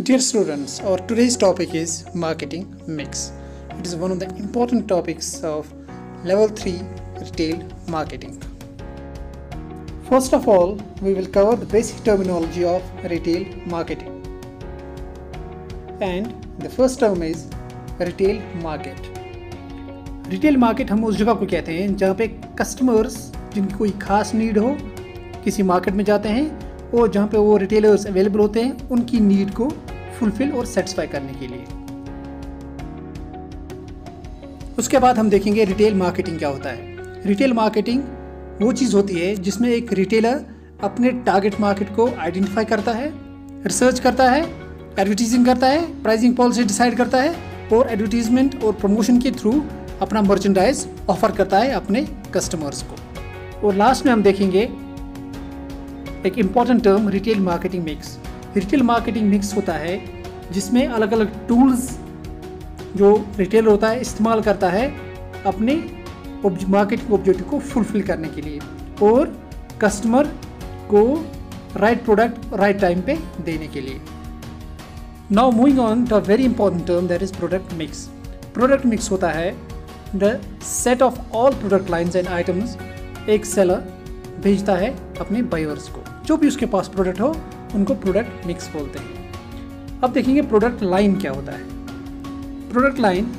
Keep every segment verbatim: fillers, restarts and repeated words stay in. Dear students, our today's topic is marketing mix. It is one of the important topics of level three retail marketing. First of all, we will cover the basic terminology of retail marketing. And the first term is retail market. Retail market हम उस जगह को कहते हैं जहाँ पे customers जिनकी कोई खास need हो किसी market में जाते हैं और जहाँ पे वो retailers available होते हैं उनकी need को फुलफिल और सेटिस्फाई करने के लिए। उसके बाद हम देखेंगे रिटेल मार्केटिंग क्या होता है। रिटेल मार्केटिंग वो चीज़ होती है जिसमें एक रिटेलर अपने टारगेट मार्केट को आइडेंटिफाई करता है, रिसर्च करता है, एडवर्टाइजिंग करता है, प्राइसिंग पॉलिसी डिसाइड करता है और एडवर्टाइजमेंट और प्रमोशन के थ्रू अपना मर्चेंडाइज ऑफर करता है अपने कस्टमर्स को। और लास्ट में हम देखेंगे एक important term retail marketing mix. Retail marketing mix होता है जिसमें अलग अलग टूल्स जो रिटेलर होता है इस्तेमाल करता है अपने मार्केटिंग ऑब्जेक्टिव को फुलफिल करने के लिए और कस्टमर को राइट प्रोडक्ट राइट टाइम पे देने के लिए। Now moving on the very important term that is product mix. Product mix होता है the set of all product lines and items एक सेलर भेजता है अपने बायर्स को। जो भी उसके पास प्रोडक्ट हो उनको प्रोडक्ट मिक्स बोलते हैं। अब देखेंगे प्रोडक्ट लाइन क्या होता है। Product line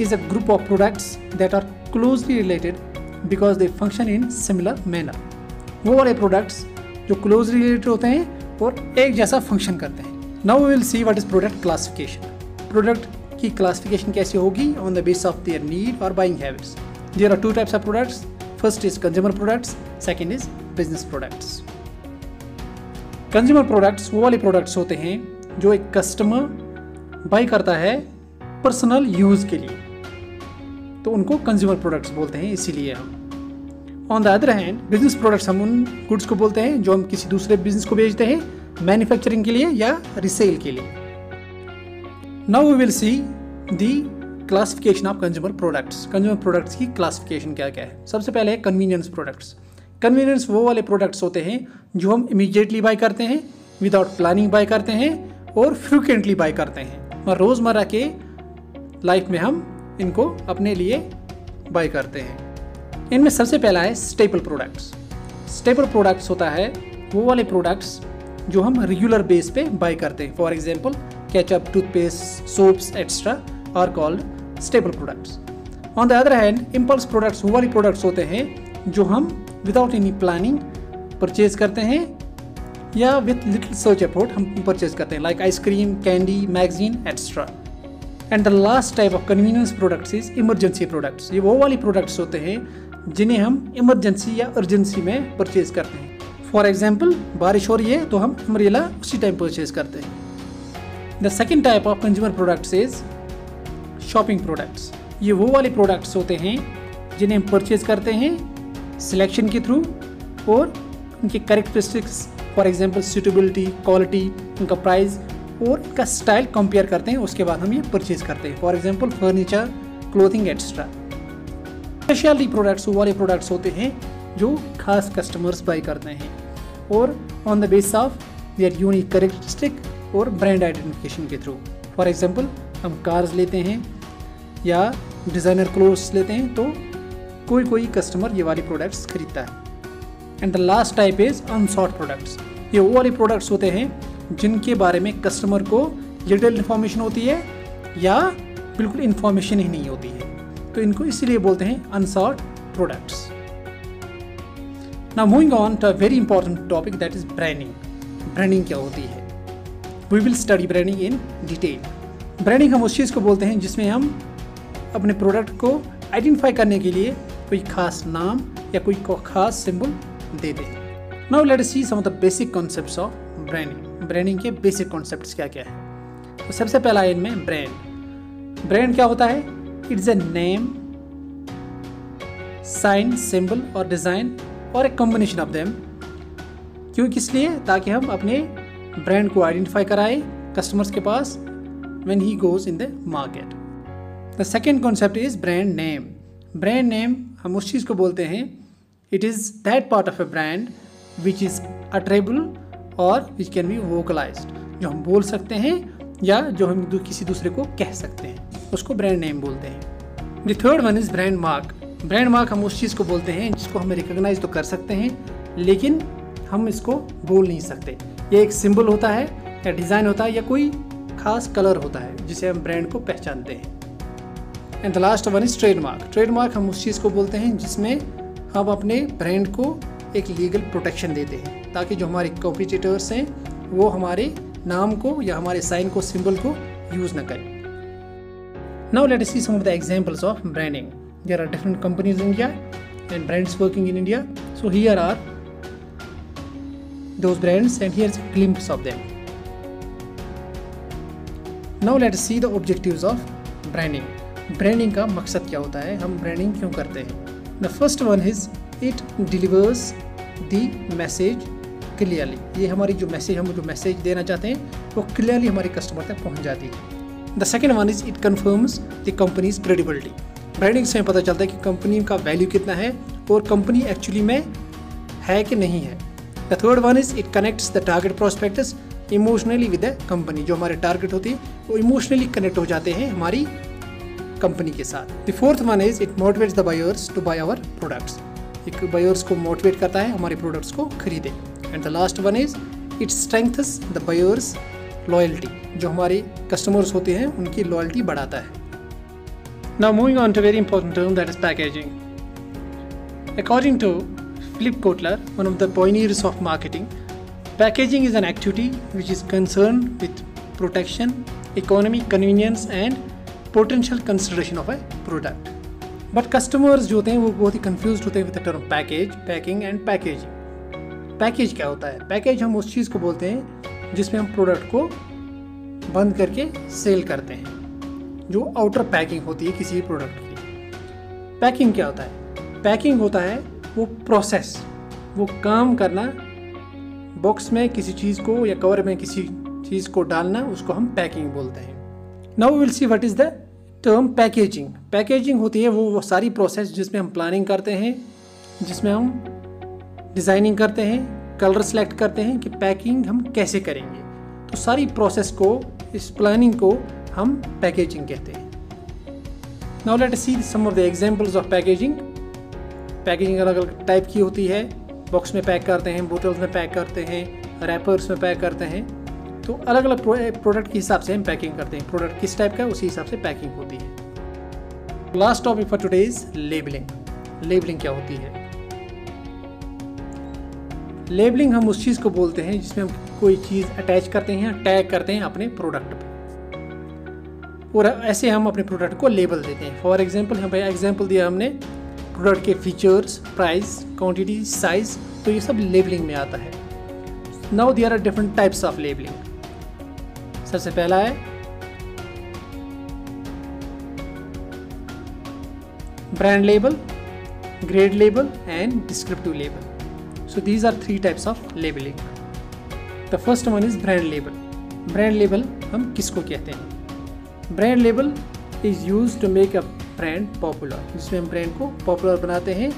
is a group of products that are closely related because they function in similar manner. वो वाले प्रोडक्ट्स जो क्लोजली रिलेटेड होते हैं और एक जैसा फंक्शन करते हैं। Now we will see what is product classification. Product की क्लासिफिकेशन कैसे होगी on the base of their need और buying habits. There are two types of products, first is consumer products, second is business products. Consumer products वो वाले products होते हैं जो एक कस्टमर बाई करता है पर्सनल यूज़ के लिए, तो उनको कंज्यूमर प्रोडक्ट्स बोलते हैं इसीलिए हम। On the other hand business products हम उन गुड्स को बोलते हैं जो हम किसी दूसरे बिजनेस को बेचते हैं मैन्युफैक्चरिंग के लिए या रिसेल के लिए। Now we will see the classification of consumer products. Consumer products की क्लासिफिकेशन क्या क्या है। सबसे पहले है कन्वीनियंस प्रोडक्ट्स। कन्वीनियंस वो वाले प्रोडक्ट्स होते हैं जो हम इमीडिएटली बाय करते हैं, विदाउट प्लानिंग बाय करते हैं और फ्रिक्वेंटली बाय करते हैं और रोज़मर्रा के लाइफ में हम इनको अपने लिए बाय करते हैं। इनमें सबसे पहला है स्टेपल प्रोडक्ट्स। स्टेपल प्रोडक्ट्स होता है वो वाले प्रोडक्ट्स जो हम रेगुलर बेस पे बाय करते हैं। For example ketchup, toothpaste, soaps extra are called staple products. On the other hand impulse products वो वाले प्रोडक्ट्स होते हैं जो हम विदाउट एनी प्लानिंग परचेज करते हैं या विथ लिटिल सर्च एफर्ट हम परचेज करते हैं, like ice cream, candy, magazine extra. And the last type of convenience products is emergency products. ये वो वाली प्रोडक्ट्स होते हैं जिन्हें हम इमरजेंसी या अर्जेंसी में परचेज करते हैं। फॉर एग्जाम्पल बारिश हो रही है तो हम अम्ब्रेला उसी टाइम परचेज करते हैं। The second type of consumer products is shopping products. ये वो वाले प्रोडक्ट्स होते हैं जिन्हें हम परचेज करते हैं सिलेक्शन के थ्रू और उनके characteristics, for example suitability, quality, उनका प्राइस और उनका स्टाइल कंपेयर करते हैं, उसके बाद हम ये परचेज करते हैं। For example furniture, clothing extra. Speciality products वो वाले प्रोडक्ट्स होते हैं जो खास कस्टमर्स बाई करते हैं और on the base of their unique characteristic और ब्रांड आइडेंटिफिकेशन के थ्रू। फॉर एग्जाम्पल हम कार्स लेते हैं या डिज़ाइनर क्लोथ्स लेते हैं तो कोई कोई कस्टमर ये वाले प्रोडक्ट्स खरीदता है। And the last type is unsought products. ये वो वाले प्रोडक्ट्स होते हैं जिनके बारे में कस्टमर को लिटिल इन्फॉर्मेशन होती है या बिल्कुल इन्फॉर्मेशन ही नहीं होती है, तो इनको इसीलिए बोलते हैं unsought products. Now moving on to a very important topic that is branding. Branding क्या होती है, we will study branding in detail. Branding हम उस चीज़ को बोलते हैं जिसमें हम अपने प्रोडक्ट को आइडेंटिफाई करने के लिए कोई खास नाम या कोई खास सिंबल देते हैं। Now let us see some of the basic concepts of branding. Branding के बेसिक कॉन्सेप्ट्स क्या क्या है। तो सबसे पहला है इनमें ब्रांड। ब्रांड क्या होता है, it's a name sign, symbol और डिज़ाइन और एक कॉम्बिनेशन ऑफ देम। क्यों, किस लिए? ताकि हम अपने ब्रांड को आइडेंटिफाई कराएं कस्टमर्स के पास when he goes in the market. The second concept is brand name. Brand name हम उस चीज़ को बोलते हैं, it is that part of a brand which is utterable और विच कैन बी वोकलाइज्ड, जो हम बोल सकते हैं या जो हम किसी दूसरे को कह सकते हैं, उसको ब्रांड नेम बोलते हैं। The third one is brand mark. Brand mark हम उस चीज़ को बोलते हैं जिसको हम रिकग्नाइज तो कर सकते हैं लेकिन हम इसको बोल नहीं सकते। ये एक सिंबल होता है या डिज़ाइन होता है या कोई खास कलर होता है जिसे हम ब्रांड को पहचानते हैं। And the last one is trademark. Trademark हम उस चीज़ को बोलते हैं जिसमें हम अपने ब्रांड को एक लीगल प्रोटेक्शन देते हैं ताकि जो हमारे कॉम्पिटिटर्स हैं वो हमारे नाम को या हमारे साइन को, सिंबल को यूज़ ना करें। Now let us see some of the examples of branding. There are different companies in India and brands working in India, so here are those brands and here's a glimpse of them. Now let's see the objectives of branding. Branding का मकसद क्या होता है, हम branding क्यों करते हैं? The first one is it delivers the message clearly. ये हमारी जो मैसेज, हम जो मैसेज देना चाहते हैं वो clearly हमारे कस्टमर तक पहुँच जाती है। The second one is it confirms the company's credibility. Branding से हमें पता चलता है कि कंपनी का वैल्यू कितना है और कंपनी एक्चुअली में है कि नहीं है। The third one is it connects the target prospectus emotionally with the company. जो हमारे टारगेट होती है वो इमोशनली कनेक्ट हो जाते हैं हमारी कंपनी के साथ। The fourth one is it motivates the buyers to buy our products. एक बायर्स को मोटिवेट करता है हमारे प्रोडक्ट्स को खरीदे। And the last one is it strengthens the buyers loyalty. जो हमारे कस्टमर्स होते हैं उनकी लॉयल्टी बढ़ाता है। Now moving on to very important term, that is packaging. According to Philip Kotler, one of the pioneers of marketing, packaging is an activity which is concerned with protection, economy, convenience and potential consideration of a product. But customers जो होते हैं वो बहुत ही confused होते हैं with the term package, packing and packaging. Package क्या होता है? Package हम उस चीज़ को बोलते हैं जिसमें हम प्रोडक्ट को बंद करके सेल करते हैं, जो आउटर पैकिंग होती है किसी प्रोडक्ट की। पैकिंग क्या होता है? पैकिंग होता है वो प्रोसेस, वो काम करना, बॉक्स में किसी चीज़ को या कवर में किसी चीज़ को डालना, उसको हम पैकिंग बोलते हैं। Now will see what is the term packaging. Packaging होती है वो वो सारी प्रोसेस जिसमें हम प्लानिंग करते हैं, जिसमें हम डिज़ाइनिंग करते हैं, कलर सेलेक्ट करते हैं कि पैकिंग हम कैसे करेंगे। तो सारी प्रोसेस को, इस प्लानिंग को हम पैकेजिंग कहते हैं। Now let us see some of the examples of packaging. Packaging अलग अलग टाइप की होती है। बॉक्स में पैक करते हैं, बोटल्स में पैक करते हैं, रैपर्स में पैक करते हैं। तो अलग अलग प्रोडक्ट के हिसाब से हम पैकिंग करते हैं। प्रोडक्ट किस टाइप का है उसी हिसाब से पैकिंग होती है। Last topic for today is labelling. Labelling क्या होती है? लेबलिंग हम उस चीज़ को बोलते हैं जिसमें हम कोई चीज़ अटैच करते हैं, टैग करते हैं अपने प्रोडक्ट पर और ऐसे हम अपने प्रोडक्ट को लेबल देते हैं। फॉर एग्जाम्पल, हम एग्जाम्पल दिया हमने प्रोडक्ट के फीचर्स, प्राइस, क्वांटिटी, साइज, तो ये सब लेबलिंग में आता है। Now there are different types of labelling. सबसे पहला है brand label, grade label and descriptive label. So these are three types of labelling. The first one is brand label. Brand label हम किसको कहते हैं? Brand label is used to make a brand popular, जिसमें हम brand को popular बनाते हैं।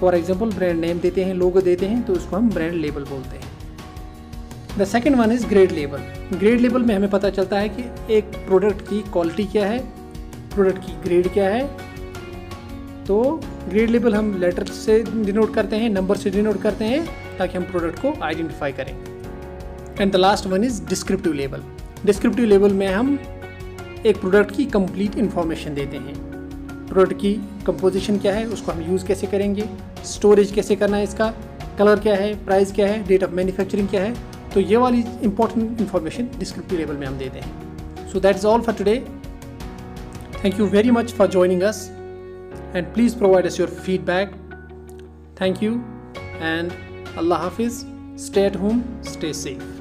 For example, brand name देते हैं, लोगो देते हैं, तो उसको हम ब्रांड लेबल बोलते हैं। The second one is grade label. Grade label में हमें पता चलता है कि एक प्रोडक्ट की क्वालिटी क्या है, प्रोडक्ट की ग्रेड क्या है। तो ग्रेड लेबल हम लेटर से डिनोट करते हैं, नंबर से डिनोट करते हैं, ताकि हम प्रोडक्ट को आइडेंटिफाई करें। And the last one is descriptive label. Descriptive label में हम एक प्रोडक्ट की कंप्लीट इन्फॉर्मेशन देते हैं। प्रोडक्ट की कंपोजिशन क्या है, उसको हम यूज़ कैसे करेंगे, स्टोरेज कैसे करना है इसका, कलर क्या है, प्राइस क्या है, डेट ऑफ मैन्युफैक्चरिंग क्या है। तो ये वाली इंपॉर्टेंट इन्फॉर्मेशन डिस्क्रिप्टिव लेवल में हम देते हैं। So that's all for today. Thank you very much for joining us and please provide us your feedback. Thank you and अल्लाह हाफिज़। Stay at home, stay safe.